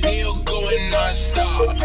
Meal going non-stop.